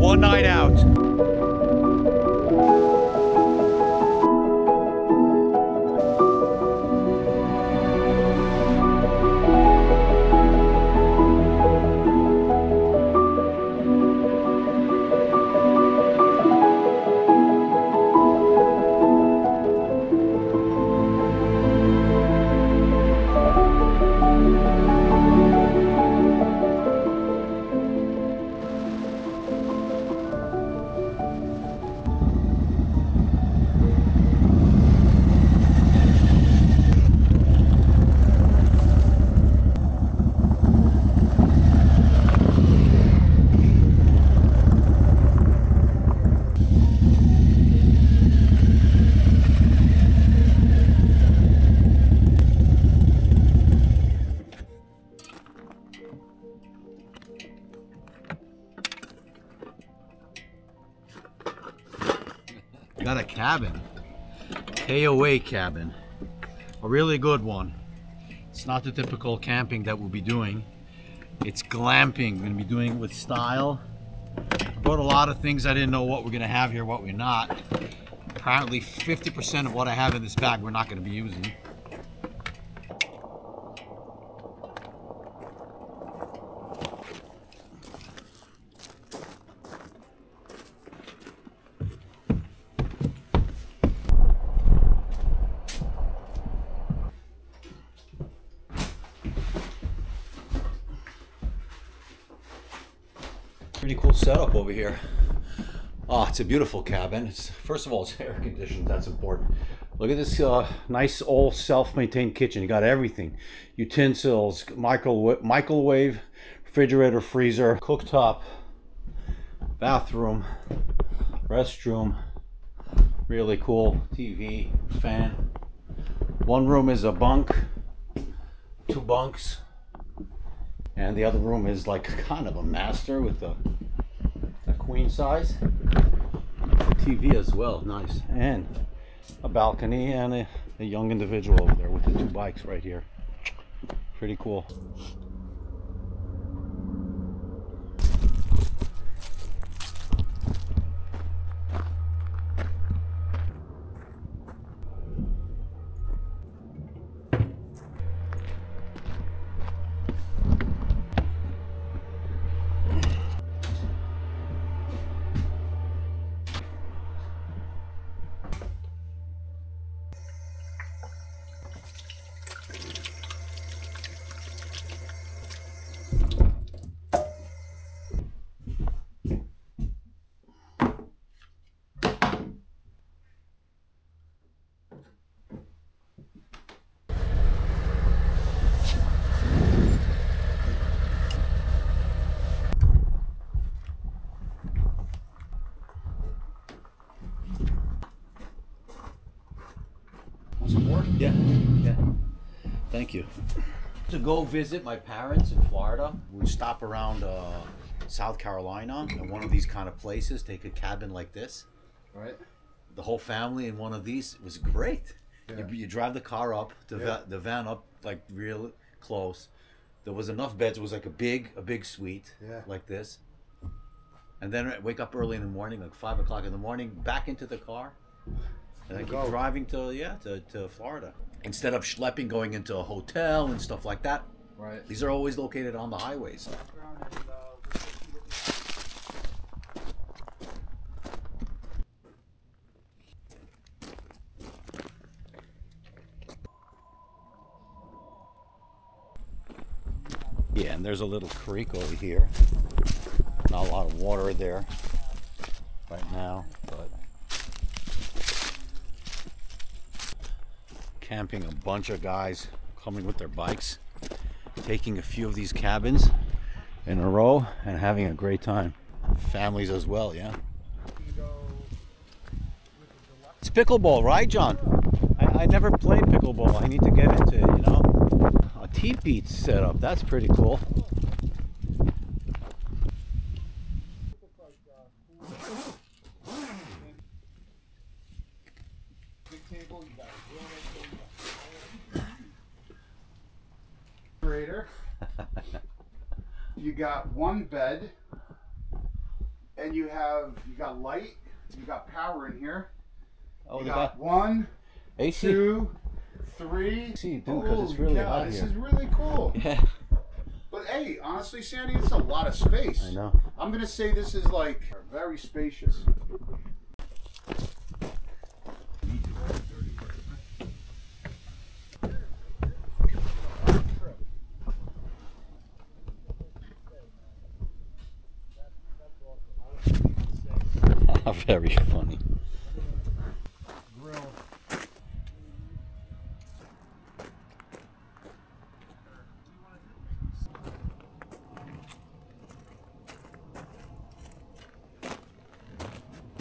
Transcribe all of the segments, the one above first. One night out. Got a cabin, KOA cabin, a really good one. It's not the typical camping that we'll be doing. It's glamping. We're gonna be doing it with style. Brought a lot of things. I didn't know what we're gonna have here, what we're not. Apparently 50% of what I have in this bag we're not gonna be using. Pretty cool setup over here. Oh, it's a beautiful cabin. It's, first of all, it's air conditioned. That's important. Look at this nice old self-maintained kitchen. You got everything: utensils, microwave, refrigerator, freezer, cooktop, bathroom, restroom. Really cool. TV, fan. One room is a bunk, two bunks. And the other room is like kind of a master with a queen size. The TV as well, nice. And a balcony and a young individual over there with the two bikes right here. Pretty cool. Yeah. Thank you. To go visit my parents in Florida, we stop around South Carolina in one of these kind of places, take a cabin like this. Right. The whole family in one of these was great. Yeah. You drive the car up, the van up, like real close. There was enough beds. It was like a big suite, yeah, like this. And then I wake up early in the morning, like 5 o'clock in the morning, back into the car. And I keep driving to Florida. Instead of schlepping, going into a hotel and stuff like that. Right. These are always located on the highways. Yeah, and there's a little creek over here. Not a lot of water there right now, but camping, a bunch of guys coming with their bikes, taking a few of these cabins in a row and having a great time. Families as well, yeah. It's pickleball, right, John? I never played pickleball. I need to get into it, you know? A teepee setup, that's pretty cool. You got one bed, And you got light, you got power in here. Oh, you got one, AC. Two, three. AC, dude, because it's really hot here. This is really cool. Yeah. But hey, honestly, Sandy, it's a lot of space. I know. I'm gonna say this is like very spacious. Very funny. Grill. I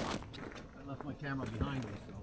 left my camera behind me, so.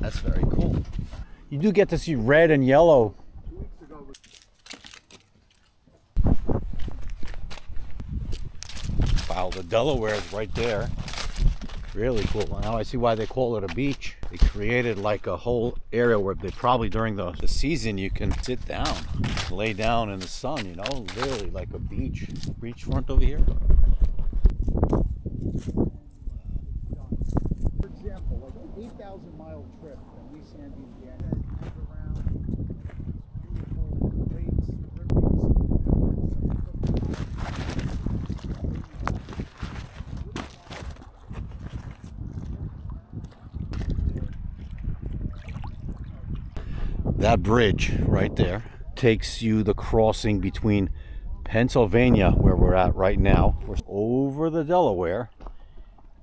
That's very cool. You do get to see red and yellow. 2 weeks ago. Wow, the Delaware is right there. Really cool. Now I see why they call it a beach. They created like a whole area where they probably during the season you can sit down, lay down in the sun, you know, really like a beach. Beachfront over here. Mile trip that we Sandy get around beautiful lakes, rivers. That bridge right there takes you the crossing between Pennsylvania, where we're at right now, we're over the Delaware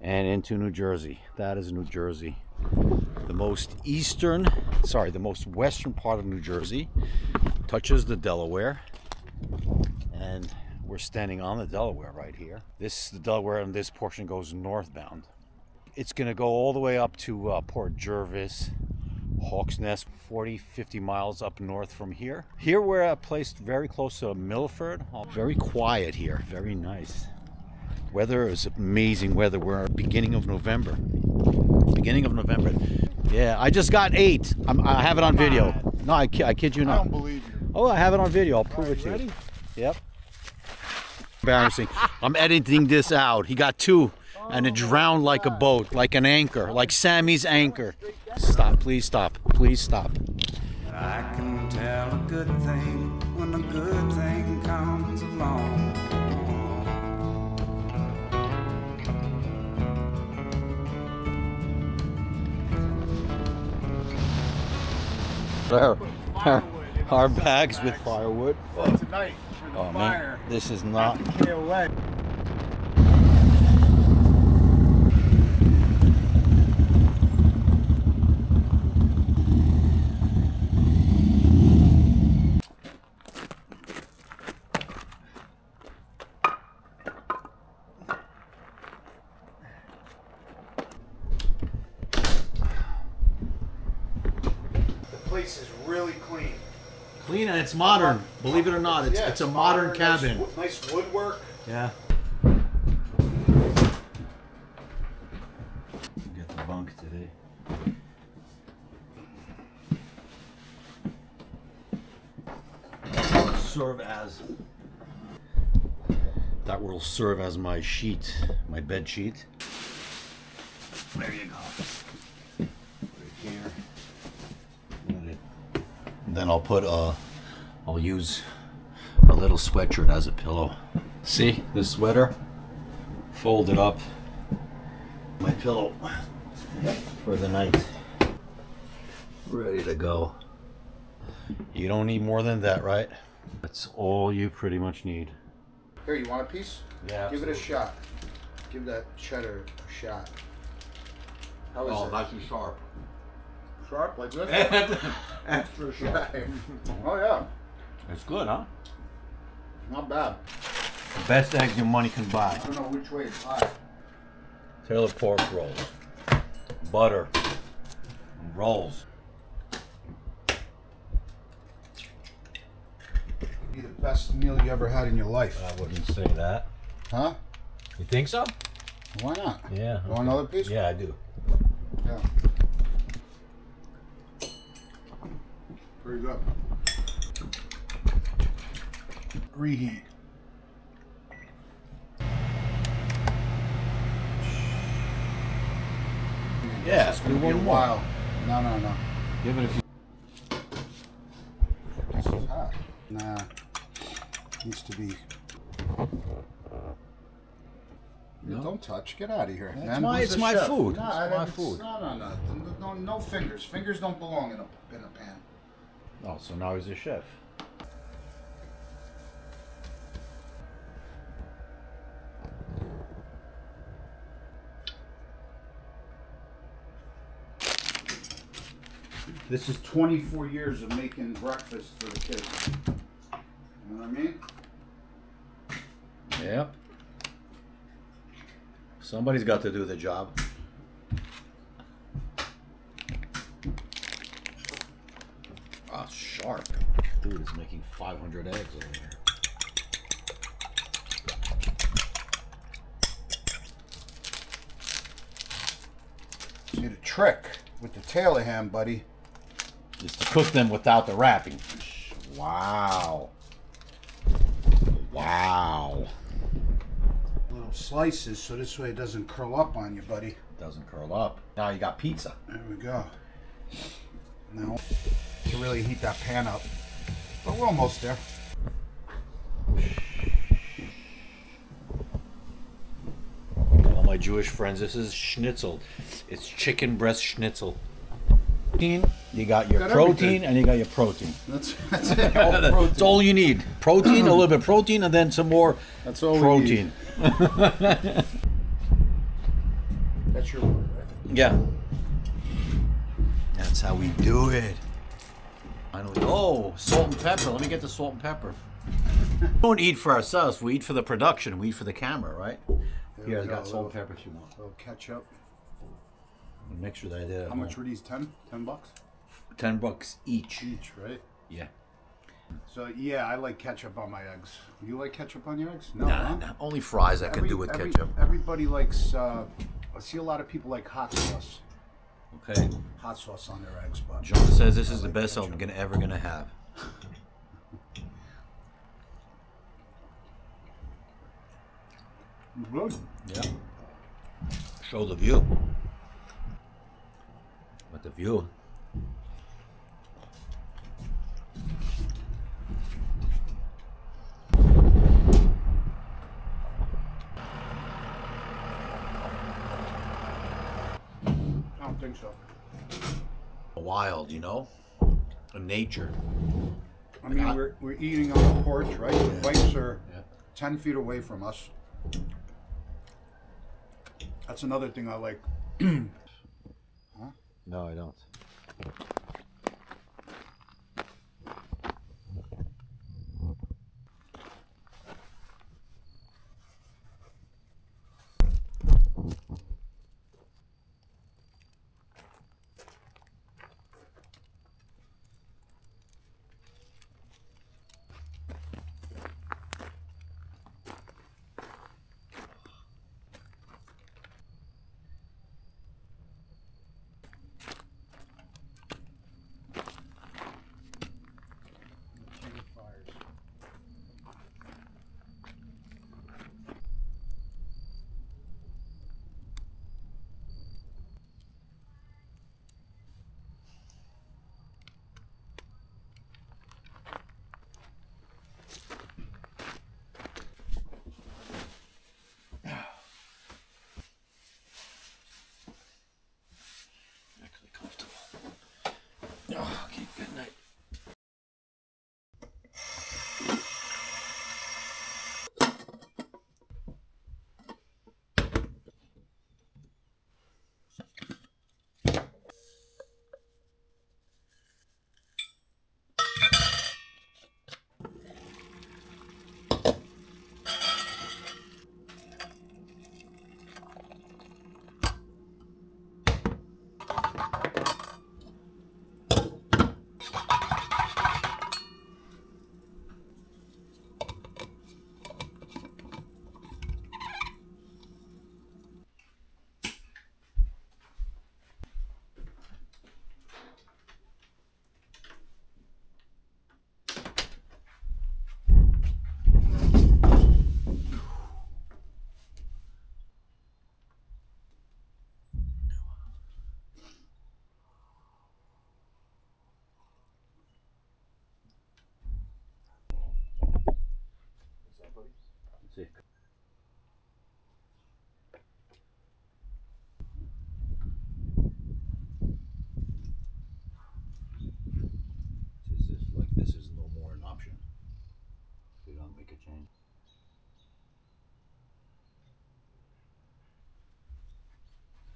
and into New Jersey. That is New Jersey. The most western part of New Jersey touches the Delaware, and we're standing on the Delaware right here. The Delaware and this portion goes northbound. It's gonna go all the way up to Port Jervis, Hawks Nest, 40-50 miles up north from here. Here we're at a place very close to Milford. Very quiet here, very nice. Weather is amazing weather. We're at the beginning of November. Yeah, I just got 8. I have it on video. No, I kid you not. I don't believe you. Oh, I have it on video. I'll prove it to you. Yep. Embarrassing. I'm editing this out. He got 2, and it drowned like a boat, like an anchor, like Sammy's anchor. Stop, please stop. Please stop. I can tell a good thing when a good thing comes along. Our bags with firewood. Well, tonight for the fire. Man, this is not KOA. place is really clean. Clean and it's modern. Believe it or not, it's a modern cabin. Nice woodwork. Yeah. We got the bunk today. Serve as. That will serve as my sheet, my bed sheet. There you go. Right here. Then I'll put I'll use a little sweatshirt as a pillow. See this sweater? Fold it up. My pillow for the night. Ready to go. You don't need more than that, right? That's all you pretty much need. Here, you want a piece? Yeah. Give absolutely. It a shot. Give that cheddar a shot. How is it? Nice and sharp. Sharp like this? Extra sharp. Oh yeah. It's good, huh? Not bad. The best eggs your money can buy. I don't know which way it's hot. Taylor pork rolls. Butter. Rolls. Be the best meal you ever had in your life. I wouldn't say that. Huh? You think so? Why not? Yeah. Okay. Want another piece? Yeah, I do. Yeah. Pretty good. Reheat. Yeah, it's gonna be a while. No. Give it a few. This is hot. Nah. Needs to be. No. Don't touch. Get out of here. That's man. It's my chef. Food. No, it's my food. No. No fingers. Fingers don't belong in a pan. Oh, so now he's a chef. This is 24 years of making breakfast for the kids. You know what I mean? Yep. Somebody's got to do the job. Ah, sharp. Dude is making 500 eggs over here. See, the trick with the tail of ham, buddy, is to cook them without the wrapping. Wow. Wow. Little slices, so this way it doesn't curl up on you, buddy. Doesn't curl up. Now you got pizza. There we go. Now to really heat that pan up, but we're almost there. All my Jewish friends, this is schnitzel. It's chicken breast schnitzel. You got your protein, and you got your protein. That's it. All protein. It's all you need. Protein, a little bit of protein, and then some more. That's all protein. We need. That's your word, right? Yeah. That's how we do it. Finally. Oh, salt and pepper. Let me get the salt and pepper. We don't eat for ourselves. We eat for the production. We eat for the camera, right? Here, I got salt and pepper if you want. A little ketchup. Make sure that I did. How much were these? 10? $10? $10 each. Each, right? Yeah. So, yeah, I like ketchup on my eggs. You like ketchup on your eggs? No. Nah, only fries I can do with ketchup. Everybody likes, I see a lot of people like hot sauce. Okay. Hot sauce on their eggs, but. John says this is the best I'm ever going to have. Good. Yeah. Show the view. But the view. I don't think so. Wild, you know? In nature. I mean, we're eating on the porch, right? The bikes are 10 feet away from us. That's another thing I like. No, I don't. see. This is no more an option if you don't make a change.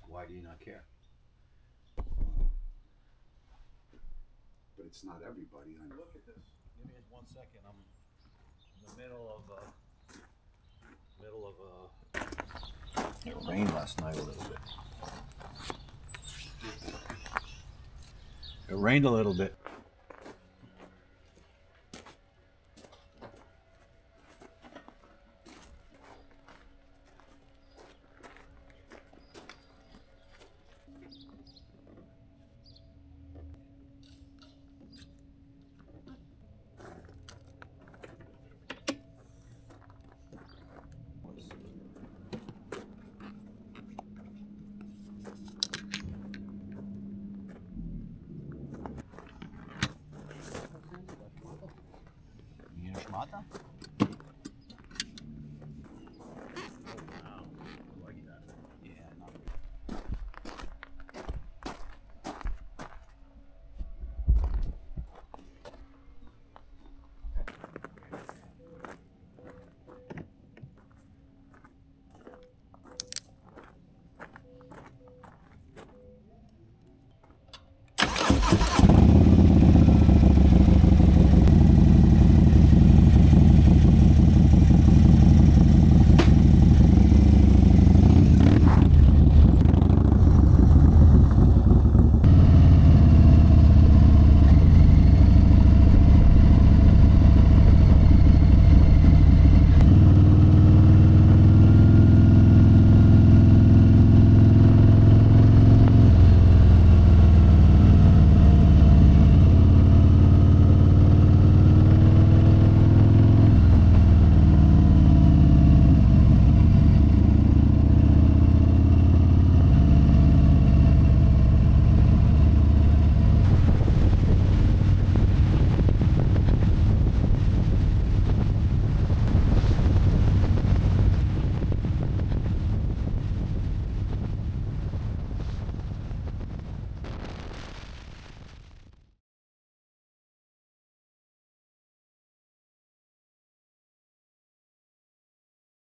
Why do you not care? But it's not everybody. I look at this. Give me just 1 second. I'm in the middle of a. It rained last night a little bit. It rained a little bit.